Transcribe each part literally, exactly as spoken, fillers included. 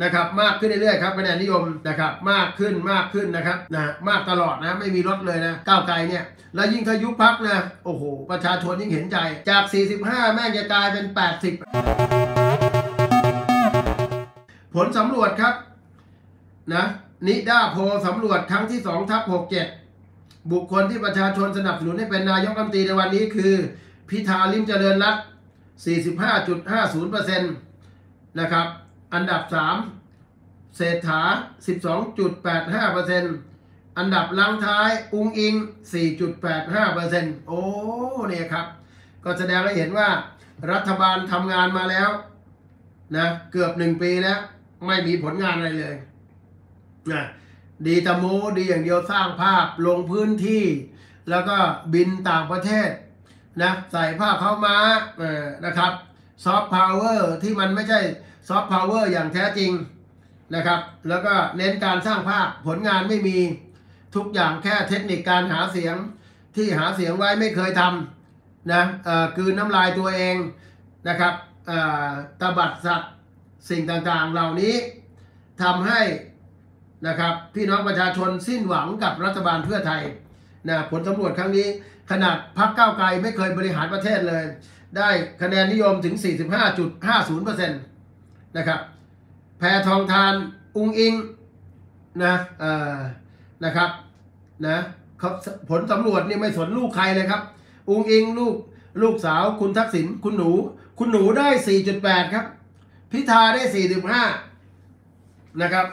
นะครับมากขึ้นเรื่อยๆครับคะแนนนิยมนะครับมากขึ้นมากขึ้นนะครับนะมากตลอดนะไม่มีลดเลยนะก้าวไกลเนี่ยแล้วยิ่งถ้ายุบพรรคนะโอ้โหประชาชนยิ่งเห็นใจจากสี่สิบห้าแม่งจะกลายเป็นแปดสิบผลสำรวจครับนะนิด้าโพลสำรวจครั้งที่ สองทับหกเจ็ด บุคคลที่ประชาชนสนับสนุนให้เป็นนายกรัฐมนตรีในวันนี้คือพิธาลิ้มเจริญรัตน์ สี่สิบห้าจุดห้าศูนย์เปอร์เซ็นต์ นะครับอันดับสามเศรษฐา สิบสองจุดแปดห้าเปอร์เซ็นต์ อันดับหลังท้ายอุงอิง สี่จุดแปดห้าเปอร์เซ็นต์ โอ้เนี่ยครับก็แสดงให้เห็นว่ารัฐบาลทำงานมาแล้วนะเกือบหนึ่งปีแล้วไม่มีผลงานอะไรเลยนะดีตะโมดีอย่างเดียวสร้างภาพลงพื้นที่แล้วก็บินต่างประเทศนะใส่ผ้าขาวม้านะครับซอฟต์พาวเวอร์ที่มันไม่ใช่ซอฟต์พาวเวอร์อย่างแท้จริงนะครับแล้วก็เน้นการสร้างภาพผลงานไม่มีทุกอย่างแค่เทคนิคการหาเสียงที่หาเสียงไว้ไม่เคยทำนะคืนน้ำลายตัวเองนะครับตบัดสัตว์สิ่งต่างๆเหล่านี้ทำให้นะครับพี่น้องประชาชนสิ้นหวังกับรัฐบาลเพื่อไทยนะผลสำรวจครั้งนี้ขนาดพรรคก้าวไกลไม่เคยบริหารประเทศเลยได้คะแนนนิยมถึง สี่สิบห้าจุดห้าศูนย์เปอร์เซ็นต์ นะครับแพทองธารอุงอิงนะเอ่อนะครับนะผลสำรวจนี่ไม่สนลูกใครเลยครับอุงอิงลูกลูกสาวคุณทักษิณคุณหนูคุณหนูได้ สี่จุดแปด ครับพิธาได้ สี่จุดห้า นะครับ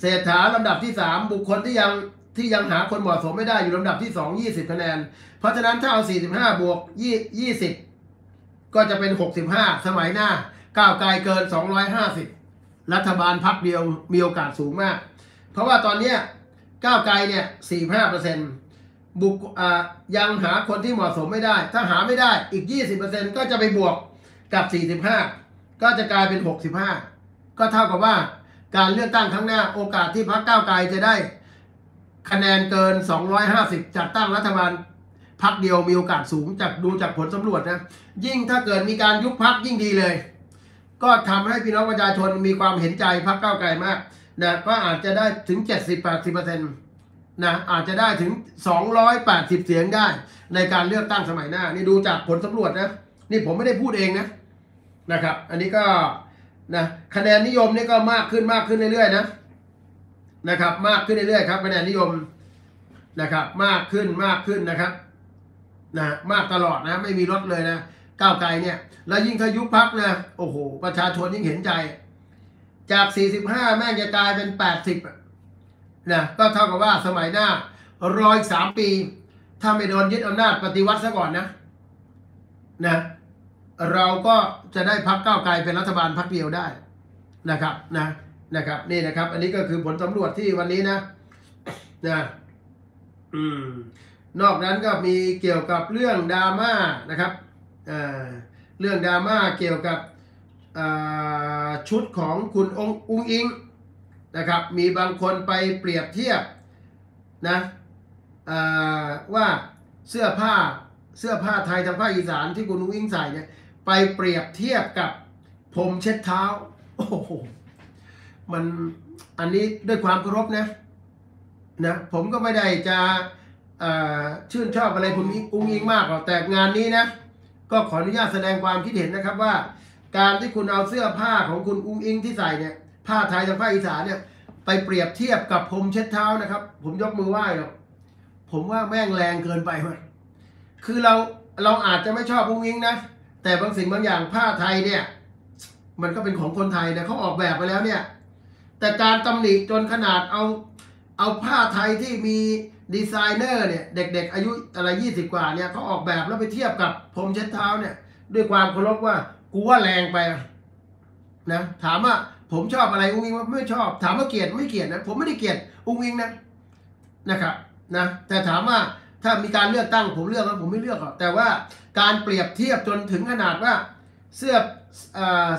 เศรษฐาลำดับที่สามบุคคลที่ยังที่ยังหาคนเหมาะสมไม่ได้อยู่ลำดับที่สอง ยี่สิบคะแนนเพราะฉะนั้นถ้าเอาสี่สิบห้าบวกยี่สิบก็จะเป็นหกสิบห้าสมัยหน้าก้าวไกลเกินสองร้อยห้าสิบรัฐบาลพรรคเดียวมีโอกาสสูงมากเพราะว่าตอนนี้ก้าวไกลเนี่ย สี่สิบห้าเปอร์เซ็นต์ บุคยังหาคนที่เหมาะสมไม่ได้ถ้าหาไม่ได้อีก ยี่สิบเปอร์เซ็นต์ ก็จะไปบวกกับสี่สิบห้าก็จะกลายเป็นหกสิบห้าก็เท่ากับว่าการเลือกตั้งครั้งหน้าโอกาสที่พรรคก้าวไกลจะได้คะแนนเกินสองร้อยห้าสิบจัดตั้งรัฐบาลพรรคเดียวมีโอกาสสูงจากดูจากผลสำรวจนะยิ่งถ้าเกิดมีการยุบพรรคยิ่งดีเลยก็ทำให้พี่น้องประชาชนมีความเห็นใจพรรคก้าวไกลมากนะก็อาจจะได้ถึง เจ็ดสิบถึงแปดสิบเปอร์เซ็นต์ นะอาจจะได้ถึงสองร้อยแปดสิบเสียงได้ในการเลือกตั้งสมัยหน้านี่ดูจากผลสำรวจนะนี่ผมไม่ได้พูดเองนะนะครับอันนี้ก็นะคะแนนนิยมนี่ก็มากขึ้นมากขึ้นเรื่อยๆนะนะครับมากขึ้นเรื่อยๆครับคะแนนนิยมนะครับมากขึ้นมากขึ้นนะครับนะมากตลอดนะไม่มีลดเลยนะก้าวไกลเนี่ยแล้วยิ่งถ้ายุบพรรคนะโอ้โหประชาชนยิ่งเห็นใจจากสี่สิบห้าแม่งจะกลายเป็นแปดสิบนะก็เท่ากับว่าสมัยหน้ารออีกสามปีถ้าไม่โดนยึดอำนาจปฏิวัติซะก่อนนะนะเราก็จะได้พรรคก้าวไกลเป็นรัฐบาลพรรคเดียวได้นะครับนะนะครับนี่นะครับอันนี้ก็คือผลสำรวจที่วันนี้นะนะอืมนอกนั้นก็มีเกี่ยวกับเรื่องดราม่านะครับเอ่อเรื่องดราม่าเกี่ยวกับอ่าชุดของคุณอุงอิงนะครับมีบางคนไปเปรียบเทียบนะอ่าว่าเสื้อผ้าเสื้อผ้าไทยทางภาคอีสานที่คุณอุงอิงใส่เนี่ยไปเปรียบเทียบกับผมเช็ดเท้าโอ้โหมันอันนี้ด้วยความเคารพนะนะผมก็ไม่ได้จะชื่นชอบอะไรคุณอุ้งอิงมากหรอกแต่งานนี้นะก็ขออนุญาตแสดงความคิดเห็นนะครับว่าการที่คุณเอาเสื้อผ้าของคุณอุ้งอิงที่ใส่เนี่ยผ้าไทยทางภาคอีสานเนี่ยไปเปรียบเทียบกับผมเช็ดเท้านะครับผมยกมือไหว้หรอกผมว่าแม่งแรงเกินไปมั้ยคือเราเราอาจจะไม่ชอบอุ้งอิงนะแต่บางสิ่งบางอย่างผ้าไทยเนี่ยมันก็เป็นของคนไทยนะเขาออกแบบไปแล้วเนี่ยแต่การตำหนิจนขนาดเอาเอาผ้าไทยที่มีดีไซเนอร์เนี่ยเด็กๆอายุอะไรยี่สิบกว่าเนี่ยเขาออกแบบแล้วไปเทียบกับผมเช็ดเท้าเนี่ยด้วยความเคารพว่ากูว่าแรงไปนะถามว่าผมชอบอะไรอุ้งอิงว่าไม่ชอบถามว่าเกลียดไม่เกลียดนะผมไม่ได้เกลียดอุ้งอิงนะนะครับนะแต่ถามว่าถ้ามีการเลือกตั้งผมเลือกแล้วผมไม่เลือกหรอกแต่ว่าการเปรียบเทียบจนถึงขนาดว่าเสื้อ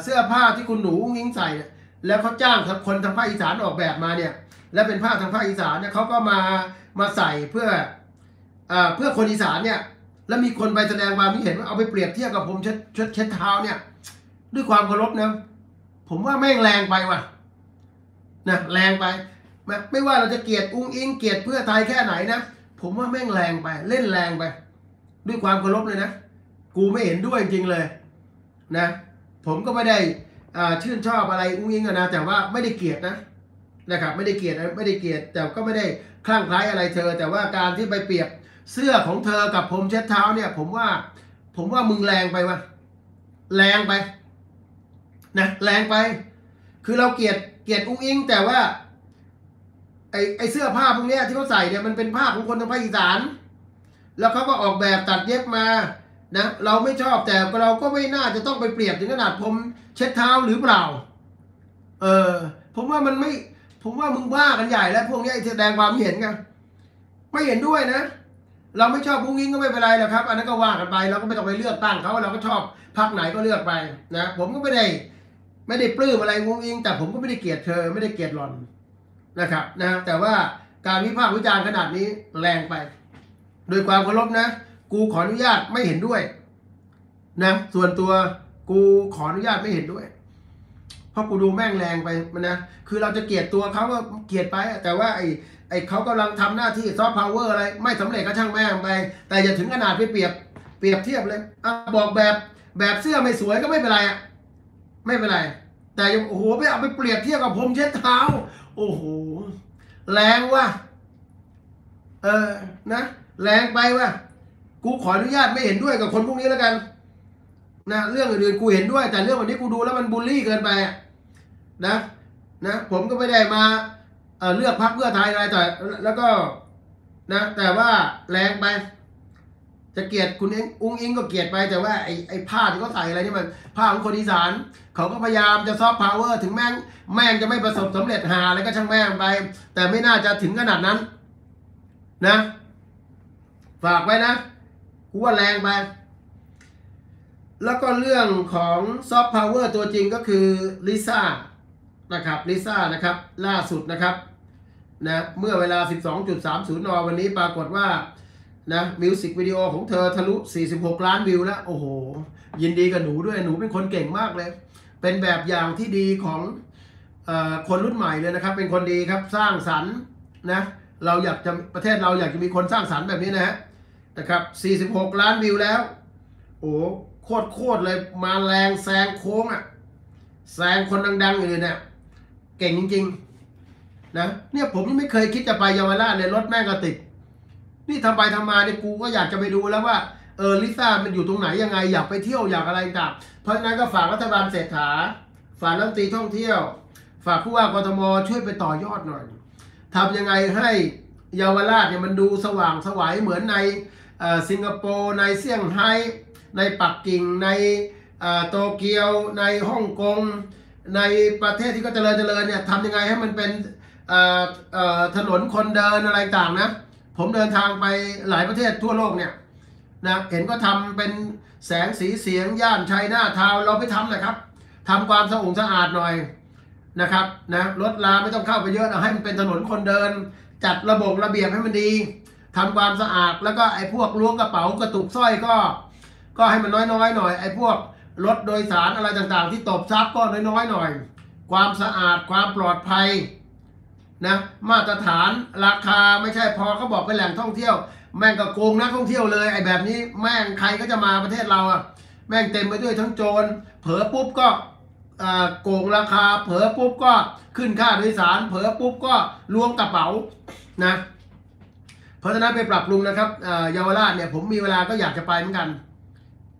เสื้อผ้าที่คุณหนูงิ้งใส่แล้วเขาจ้างคนทางภาคอีสานออกแบบมาเนี่ยและเป็นผ้าทางภาคอีสานเนี่ยเขาก็มามาใส่เพื่อเพื่อคนอีสานเนี่ยแล้วมีคนไปแสดงความคิดเห็นว่าเอาไปเปรียบเทียบกับผมเช็ดเช็ดเท้าเนี่ยด้วยความเคารพนะผมว่าแม่งแรงไปว่ะ นะแรงไปนะไม่ว่าเราจะเกลียดอุ้งอิงเกลียดเพื่อไทยแค่ไหนนะผมว่าแม่งแรงไปเล่นแรงไปด้วยความเคารพเลยนะกูไม่เห็นด้วยจริงเลยนะผมก็ไม่ได้ชื่นชอบอะไรอุ้งอิงนะแต่ว่าไม่ได้เกลียดนะนะครับไม่ได้เกลียดไม่ได้เกลียดแต่ก็ไม่ได้คลั่งไคล้อะไรเธอแต่ว่าการที่ไปเปรียบเสื้อของเธอกับผมเช็ดเท้าเนี่ยผมว่าผมว่ามึงแรงไปวะแรงไปนะแรงไปคือเราเกลียดเกลียดอุ้งอิงแต่ว่าไอไอเสื้อผ้าพวกนี้ที่เขาใส่เนี่ยมันเป็นผ้าของคนทางภาคอีสานแล้วเขาก็ออกแบบตัดเย็บมานะเราไม่ชอบแต่เราก็ไม่น่าจะต้องไปเปรียบถึงขนาดผมเช็ดเท้าหรือเปล่าเออผมว่ามันไม่ผมว่ามึงว่ากันใหญ่แล้วพวกนี้แสดงความเห็นกันไม่เห็นด้วยนะเราไม่ชอบอุ้งอิงก็ไม่เป็นไรหรอกครับอันนั้นก็ว่ากันไปเราก็ไม่ต้องไปเลือกตั้งเขาเราก็ชอบพรรคไหนก็เลือกไปนะผมก็ไม่ได้ไม่ได้ปลื้มอะไรอุ้งอิงแต่ผมก็ไม่ได้เกลียดเธอไม่ได้เกลียดหล่อนนะครับนะแต่ว่าการวิพากษ์วิจารณ์ขนาดนี้แรงไปโดยความเคารพนะกูขออนุญาตไม่เห็นด้วยนะส่วนตัวกูขออนุญาตไม่เห็นด้วยเพราะกูดูแม่งแรงไปมันนะคือเราจะเกลียดตัวเขาก็เกลียดไปแต่ว่าไอ้ไอ้เขากำลังทำหน้าที่ซอฟต์พาวเวอร์อะไรไม่สำเร็จก็ช่างแม่งไปแต่อย่าถึงขนาดไปเปรียบเปรียบเทียบเลยอ่ะบอกแบบแบบเสื้อไม่สวยก็ไม่เป็นไรอ่ะไม่เป็นไรแต่ยังโอ้โหไปเอาไปเปรียบเทียบกับผมเช็ดเท้าโอ้โหแรงว่ะเออนะแรงไปว่ะกูขออนุญาตไม่เห็นด้วยกับคนพวกนี้แล้วกันนะเรื่องอื่นๆกูเห็นด้วยแต่เรื่องวันนี้กูดูแล้วมันบูลลี่เกินไปนะนะผมก็ไม่ได้มาเอ่อเลือกพรรคเพื่อไทยอะไรแต่แล้วก็นะแต่ว่าแรงไปจะเกลียดคุณเองอุ้งอิงก็เกลียดไปแต่ว่าไอ้ไอ้ผ้าที่เขาใส่อะไรนี่มันผ้าของคนอีสานเขาก็พยายามจะซอฟต์พาวเวอร์ถึงแม่งแม่งจะไม่ประสบสำเร็จหาแล้วก็ช่างแม่งไปแต่ไม่น่าจะถึงขนาดนั้นนะฝากไว้นะกูว่าแรงไปแล้วก็เรื่องของซอฟต์พาวเวอร์ตัวจริงก็คือลิซ่านะครับลิซ่านะครับล่าสุดนะครับนะเมื่อเวลา สิบสองนาฬิกาสามสิบนาที น.วันนี้ปรากฏว่านะมิวสิกวิดีโอของเธอทะลุสี่สิบหกล้านวิวแล้วโอ้โหยินดีกับหนูด้วยหนูเป็นคนเก่งมากเลยเป็นแบบอย่างที่ดีของเอ่อคนรุ่นใหม่เลยนะครับเป็นคนดีครับสร้างสรรค์นะเราอยากจะประเทศเราอยากจะมีคนสร้างสรรค์แบบนี้นะฮะนะครับสี่สิบหกล้านวิวแล้วโอ้โคตรโคตรเลยมาแรงแซงโค้งอ่ะแซงคนดังๆอยู่เลยเนี่ยเก่งจริงๆนะเนี่ยผมยังไม่เคยคิดจะไปเยาวราชในรถแม่งก็ติดนี่ทำไปทำมาเนี่ยกูก็อยากจะไปดูแล้วว่าเออลิซ่ามันอยู่ตรงไหนยังไงอยากไปเที่ยวอยากอะไรต่างเพราะฉะนั้นก็ฝากรัฐบาลเศรษฐาฝากรัฐมนตรีท่องเที่ยวฝากผู้ว่ากทมช่วยไปต่อยอดหน่อยทำยังไงให้เยาวราชเนี่ยมันดูสว่างสวยเหมือนในสิงคโปร์ในเซี่ยงไฮ้ในปักกิ่งในโตเกียวในฮ่องกงในประเทศที่ก็เจริญเจริญเนี่ยทำยังไงให้มันเป็นถนนคนเดินอะไรต่างนะผมเดินทางไปหลายประเทศทั่วโลกเนี่ยนะเห็นก็ทำเป็นแสงสีเสียงย่านชัยนาทาวน์เราไปทำเลยครับทำความสะอาดหน่อยนะครับนะรถลาไม่ต้องเข้าไปเยอะนะให้มันเป็นถนนคนเดินจัดระบบระเบียบให้มันดีทำความสะอาดแล้วก็ไอ้พวกล้วงกระเป๋ากระตุกสร้อยก็ก็ให้มันน้อยๆหน่อยไอ้พวกรถโดยสารอะไรต่างๆที่ตบซับก็น้อยๆหน่อยความสะอาดความปลอดภัยนะมาตรฐานราคาไม่ใช่พอเขาบอกเป็นแหล่งท่องเที่ยวแม่งก็โกงนักท่องเที่ยวเลยไอ้แบบนี้แม่งใครก็จะมาประเทศเราอะแม่งเต็มไปด้วยทั้งโจรเผลอปุ๊บก็โกงราคาเผลอปุ๊บก็ขึ้นค่าโดยสารเผลอปุ๊บก็ล้วงกระเป๋านะเพราะฉะนั้นไปปรับปรุงนะครับเยาวราชเนี่ยผมมีเวลาก็อยากจะไปเหมือนกัน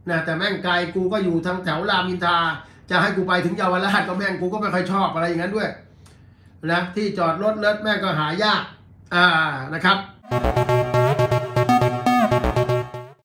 นะแต่แม่งไกลกูก็อยู่ทางแถวรามอินทราจะให้กูไปถึงเยาวราชก็แม่งกูก็ไม่ค่อยชอบอะไรอย่างนั้นด้วยนะที่จอดรถเลิศแม่งก็หายากอ่านะครับ